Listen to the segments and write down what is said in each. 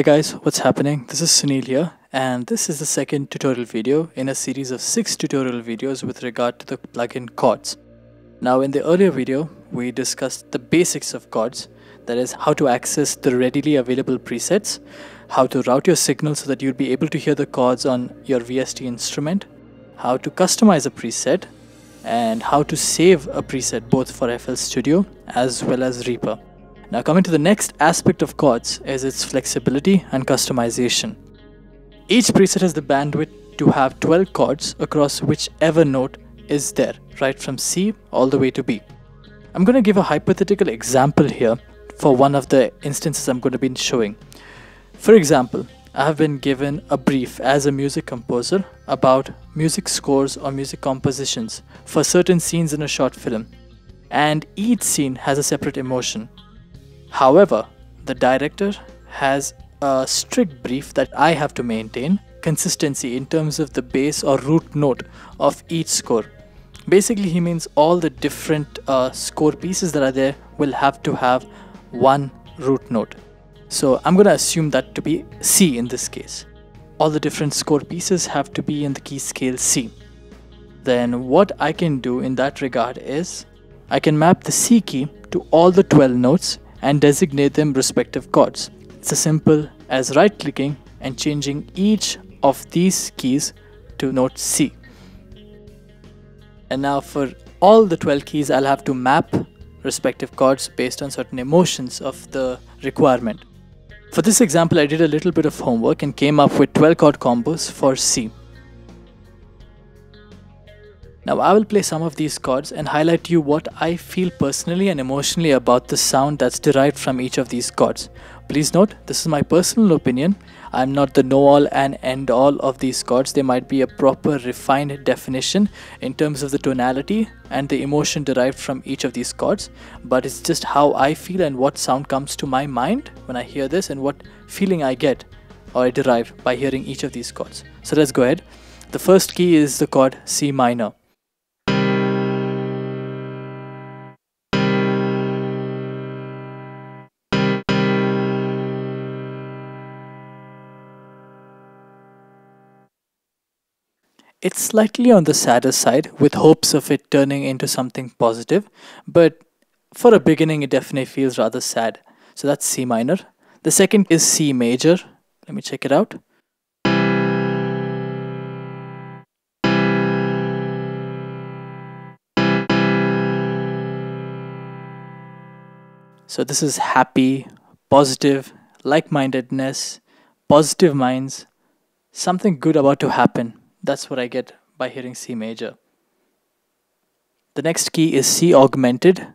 Hi guys, what's happening? This is Sunil here, and this is the second tutorial video in a series of 6 tutorial videos with regard to the plugin chords. Now in the earlier video, we discussed the basics of chords, that is how to access the readily available presets, how to route your signal so that you'll be able to hear the chords on your VST instrument, how to customize a preset, and how to save a preset both for FL Studio as well as Reaper. Now coming to the next aspect of chords is its flexibility and customization. Each preset has the bandwidth to have 12 chords across whichever note is there, right from C all the way to B. I'm going to give a hypothetical example here for one of the instances I'm going to be showing. For example, I have been given a brief as a music composer about music scores or music compositions for certain scenes in a short film, and each scene has a separate emotion. However, the director has a strict brief that I have to maintain consistency in terms of the bass or root note of each score. Basically, he means all the different score pieces that are there will have to have one root note. So I'm going to assume that to be C in this case. All the different score pieces have to be in the key scale C. Then what I can do in that regard is I can map the C key to all the 12 notes and designate them respective chords. It's as simple as right clicking and changing each of these keys to note C. And now for all the 12 keys, I'll have to map respective chords based on certain emotions of the requirement. For this example, I did a little bit of homework and came up with 12 chord combos for C. Now I will play some of these chords and highlight to you what I feel personally and emotionally about the sound that's derived from each of these chords. Please note, this is my personal opinion. I'm not the know-all and end-all of these chords. There might be a proper refined definition in terms of the tonality and the emotion derived from each of these chords. But it's just how I feel and what sound comes to my mind when I hear this and what feeling I get or I derive by hearing each of these chords. So let's go ahead. The first key is the chord C minor. It's slightly on the sadder side with hopes of it turning into something positive, but for a beginning it definitely feels rather sad. So that's C minor. The second is C major. Let me check it out. So this is happy, positive, like-mindedness, positive minds, something good about to happen. That's what I get by hearing C major. The next key is C augmented.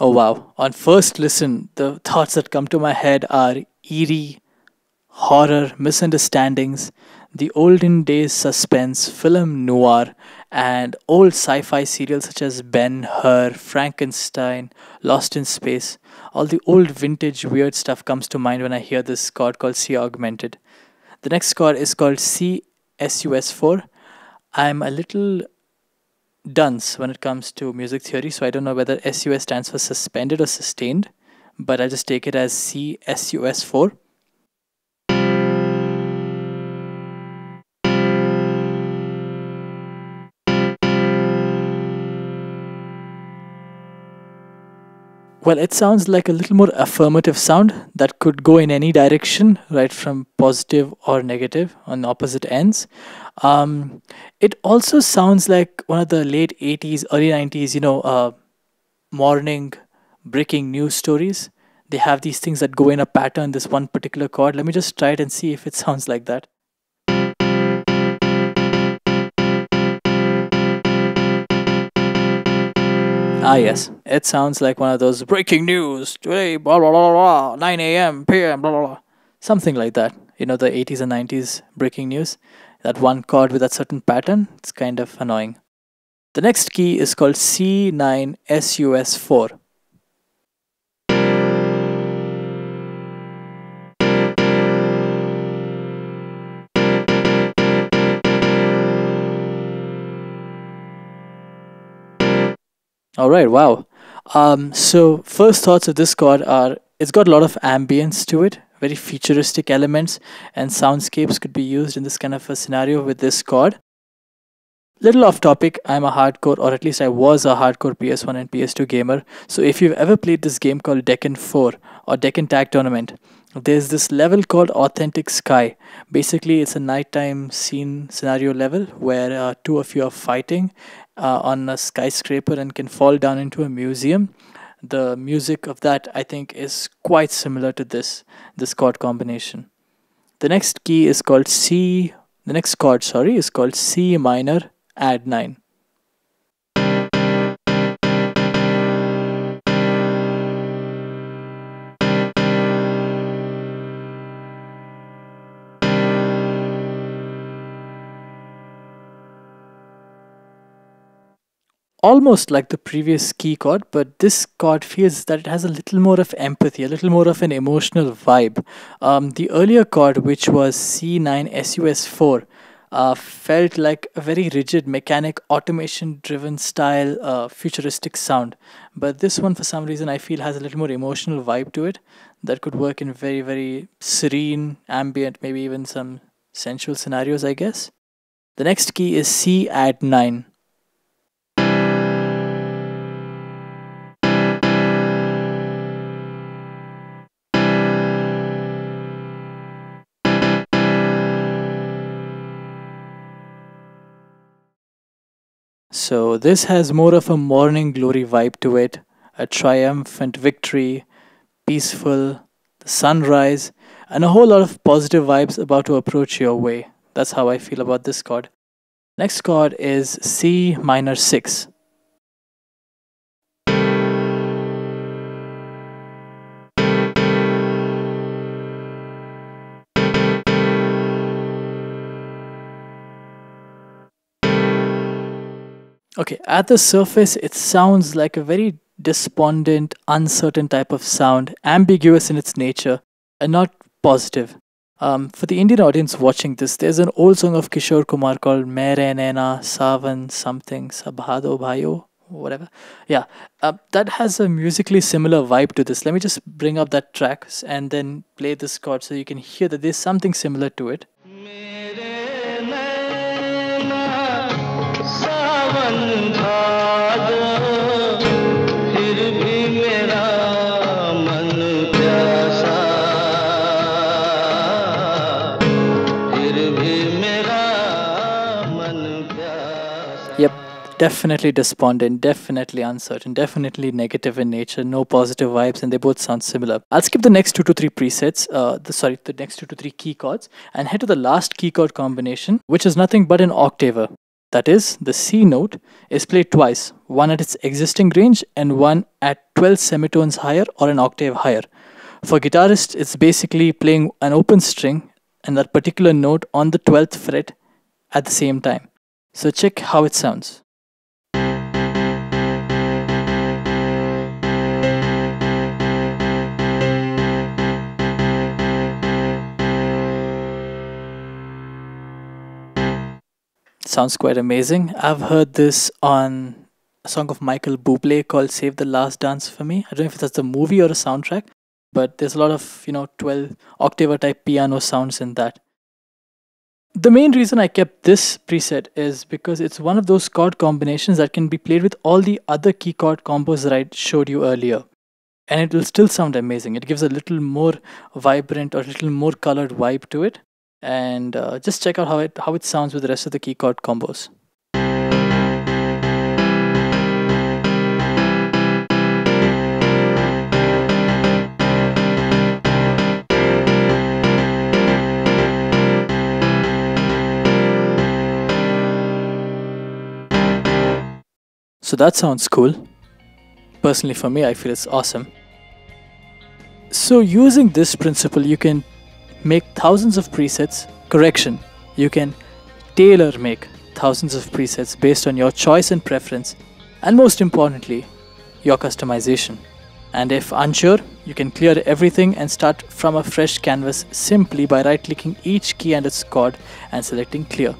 Oh wow, on first listen, the thoughts that come to my head are eerie, horror, misunderstandings, the olden days suspense, film noir, and old sci-fi serials such as Ben-Hur, Frankenstein, Lost in Space. All the old vintage weird stuff comes to mind when I hear this chord called C augmented. The next chord is called C sus4. I'm a little dunce when it comes to music theory, so I don't know whether sus stands for suspended or sustained, but I just take it as C sus4. Well, it sounds like a little more affirmative sound that could go in any direction, right from positive or negative on opposite ends. It also sounds like one of the late 80s, early 90s, morning breaking news stories. They have these things that go in a pattern, this one particular chord. Let me just try it and see if it sounds like that. Ah yes, it sounds like one of those breaking news, today, blah blah blah blah, 9 a.m., p.m., blah blah blah. Something like that, you know, the 80s and 90s breaking news. That one chord with that certain pattern, it's kind of annoying. The next key is called C9 sus4. All right, wow. So first thoughts of this chord are, it's got a lot of ambience to it, very futuristic elements, and soundscapes could be used in this kind of a scenario with this chord. Little off topic, I'm a hardcore, or at least I was a hardcore PS1 and PS2 gamer. So if you've ever played this game called Deccan 4 or Deccan Tag Tournament, there's this level called Authentic Sky. Basically, it's a nighttime scene scenario level where two of you are fighting on a skyscraper and can fall down into a museum. The music of that, I think, is quite similar to this chord combination. The next key is called C. The next chord, sorry, is called C minor add 9. Almost like the previous key chord, but this chord feels that it has a little more of empathy, a little more of an emotional vibe. The earlier chord, which was C9 SUS4, felt like a very rigid, mechanic, automation-driven style, futuristic sound. But this one, for some reason, I feel has a little more emotional vibe to it that could work in very, very serene, ambient, maybe even some sensual scenarios, I guess. The next key is C add 9. So this has more of a morning glory vibe to it, a triumphant victory, peaceful, the sunrise, and a whole lot of positive vibes about to approach your way. That's how I feel about this chord. Next chord is C minor 6. Okay, at the surface, it sounds like a very despondent, uncertain type of sound, ambiguous in its nature, and not positive. For the Indian audience watching this, there's an old song of Kishore Kumar called Mere Naina, Savan, something, Sabhado Bhayo, whatever. Yeah, that has a musically similar vibe to this. Let me just bring up that track and then play this chord so you can hear that there's something similar to it. Definitely despondent, definitely uncertain, definitely negative in nature, no positive vibes, and they both sound similar. I'll skip the next 2 to 3 presets, the next 2 to 3 key chords, and head to the last key chord combination, which is nothing but an octaver. That is, the C note is played twice, one at its existing range and one at 12 semitones higher or an octave higher. For guitarists, it's basically playing an open string and that particular note on the 12th fret at the same time. So check how it sounds. Sounds quite amazing. I've heard this on a song of Michael Bublé called Save the Last Dance for Me. I don't know if that's a movie or a soundtrack, but there's a lot of, 12 octaver type piano sounds in that. The main reason I kept this preset is because it's one of those chord combinations that can be played with all the other key chord combos that I showed you earlier. And it will still sound amazing. It gives a little more vibrant or a little more colored vibe to it. And just check out how it sounds with the rest of the key chord combos. So that sounds cool. Personally, for me, I feel it's awesome. So using this principle, you can make thousands of presets. Correction, you can tailor make thousands of presets based on your choice and preference, and most importantly, your customization. And if unsure, you can clear everything and start from a fresh canvas simply by right clicking each key and its chord and selecting clear.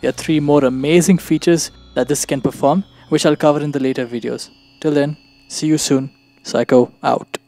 There are 3 more amazing features that this can perform, which I'll cover in the later videos. Till then, see you soon. Psycho out.